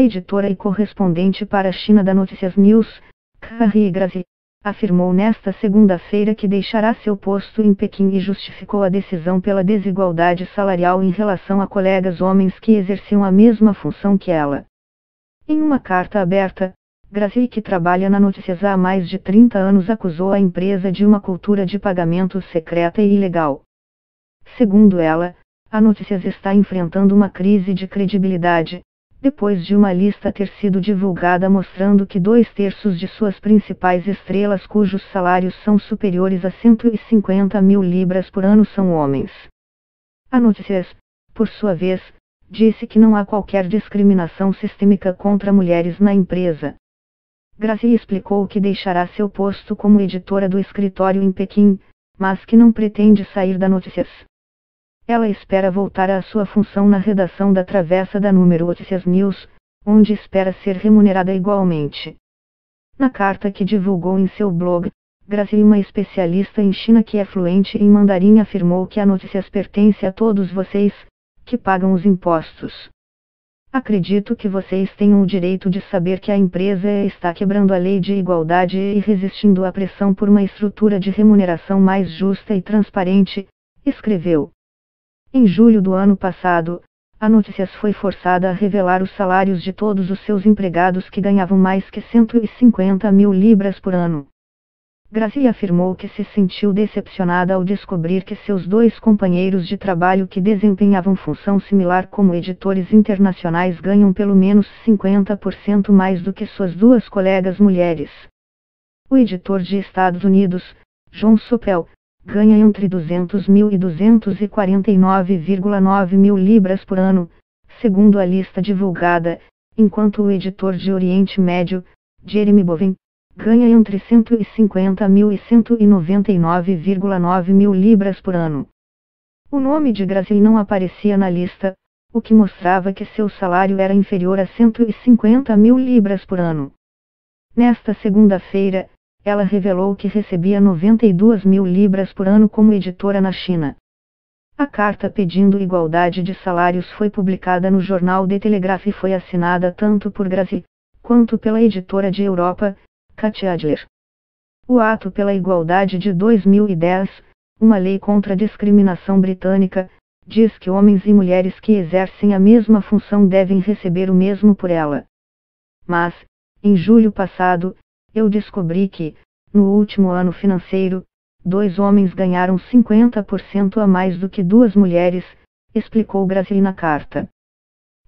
A editora e correspondente para a China da Notícias News, Carrie Gracie, afirmou nesta segunda-feira que deixará seu posto em Pequim e justificou a decisão pela desigualdade salarial em relação a colegas homens que exerciam a mesma função que ela. Em uma carta aberta, Gracie, que trabalha na Notícias há mais de 30 anos, acusou a empresa de uma cultura de pagamento secreta e ilegal. Segundo ela, a Notícias está enfrentando uma crise de credibilidade, depois de uma lista ter sido divulgada mostrando que 2/3 de suas principais estrelas, cujos salários são superiores a 150 mil libras por ano, são homens. A Notícias, por sua vez, disse que não há qualquer discriminação sistêmica contra mulheres na empresa. Gracie explicou que deixará seu posto como editora do escritório em Pequim, mas que não pretende sair da Notícias. Ela espera voltar à sua função na redação da Travessa da Número Notícias News, onde espera ser remunerada igualmente. Na carta que divulgou em seu blog, Gracie, uma especialista em China que é fluente em mandarim, afirmou que a Notícias pertence a todos vocês, que pagam os impostos. Acredito que vocês tenham o direito de saber que a empresa está quebrando a lei de igualdade e resistindo à pressão por uma estrutura de remuneração mais justa e transparente, escreveu. Em julho do ano passado, a Notícias foi forçada a revelar os salários de todos os seus empregados que ganhavam mais que 150 mil libras por ano. Gracie afirmou que se sentiu decepcionada ao descobrir que seus dois companheiros de trabalho que desempenhavam função similar como editores internacionais ganham pelo menos 50% mais do que suas duas colegas mulheres. O editor de Estados Unidos, John Sopel, ganha entre 200 mil e 249,9 mil libras por ano, segundo a lista divulgada, enquanto o editor de Oriente Médio, Jeremy Bowen, ganha entre 150 mil e 199,9 mil libras por ano. O nome de Gracie não aparecia na lista, o que mostrava que seu salário era inferior a 150 mil libras por ano. Nesta segunda-feira, ela revelou que recebia 92 mil libras por ano como editora na China. A carta pedindo igualdade de salários foi publicada no jornal The Telegraph e foi assinada tanto por Gracie, quanto pela editora de Europa, Katty Adler. O Ato pela Igualdade de 2010, uma lei contra a discriminação britânica, diz que homens e mulheres que exercem a mesma função devem receber o mesmo por ela. Mas, em julho passado, eu descobri que, no último ano financeiro, 2 homens ganharam 50% a mais do que 2 mulheres, explicou Gracie na carta.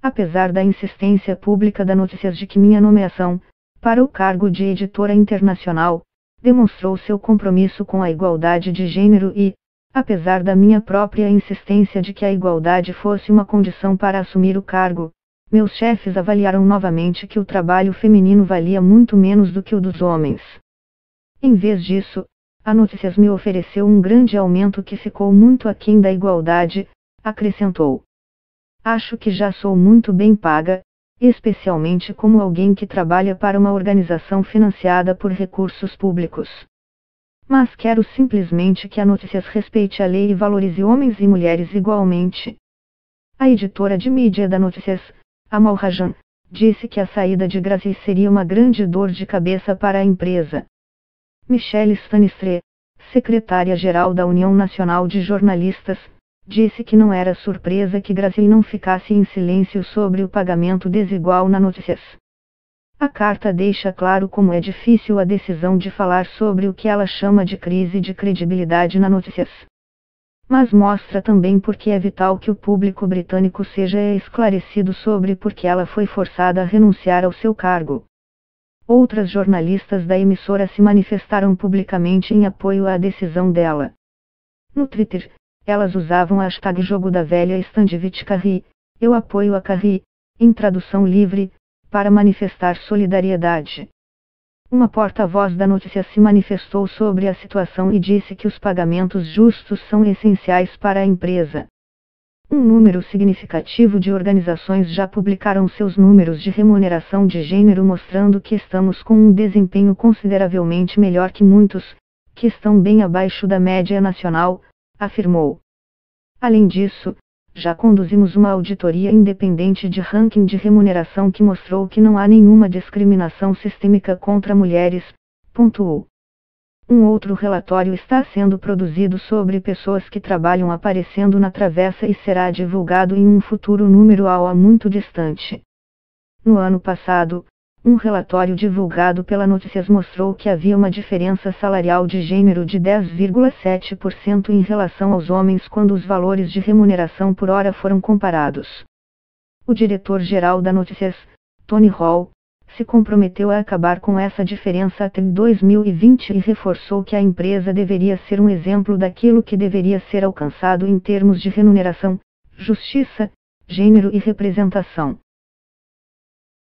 Apesar da insistência pública da Notícias de que minha nomeação, para o cargo de editora internacional, demonstrou seu compromisso com a igualdade de gênero e, apesar da minha própria insistência de que a igualdade fosse uma condição para assumir o cargo, meus chefes avaliaram novamente que o trabalho feminino valia muito menos do que o dos homens. Em vez disso, a Notícias me ofereceu um grande aumento que ficou muito aquém da igualdade, acrescentou. Acho que já sou muito bem paga, especialmente como alguém que trabalha para uma organização financiada por recursos públicos. Mas quero simplesmente que a Notícias respeite a lei e valorize homens e mulheres igualmente. A editora de mídia da Notícias, Amal Rajan, disse que a saída de Gracie seria uma grande dor de cabeça para a empresa. Michelle Stanislaw, secretária-geral da União Nacional de Jornalistas, disse que não era surpresa que Gracie não ficasse em silêncio sobre o pagamento desigual na Notícias. A carta deixa claro como é difícil a decisão de falar sobre o que ela chama de crise de credibilidade na Notícias. Mas mostra também porque é vital que o público britânico seja esclarecido sobre por que ela foi forçada a renunciar ao seu cargo. Outras jornalistas da emissora se manifestaram publicamente em apoio à decisão dela. No Twitter, elas usavam a hashtag Jogo da Velha #Stand With Carrie, eu apoio a Carrie, em tradução livre, para manifestar solidariedade. Uma porta-voz da Notícias se manifestou sobre a situação e disse que os pagamentos justos são essenciais para a empresa. Um número significativo de organizações já publicaram seus números de remuneração de gênero, mostrando que estamos com um desempenho consideravelmente melhor que muitos, que estão bem abaixo da média nacional, afirmou. Além disso, Já conduzimos uma auditoria independente de ranking de remuneração que mostrou que não há nenhuma discriminação sistêmica contra mulheres, pontuou. Um outro relatório está sendo produzido sobre pessoas que trabalham aparecendo na travessa e será divulgado em um futuro número há muito distante. No ano passado, um relatório divulgado pela Notícias mostrou que havia uma diferença salarial de gênero de 10,7% em relação aos homens quando os valores de remuneração por hora foram comparados. O diretor-geral da Notícias, Tony Hall, se comprometeu a acabar com essa diferença até 2020 e reforçou que a empresa deveria ser um exemplo daquilo que deveria ser alcançado em termos de remuneração, justiça, gênero e representação.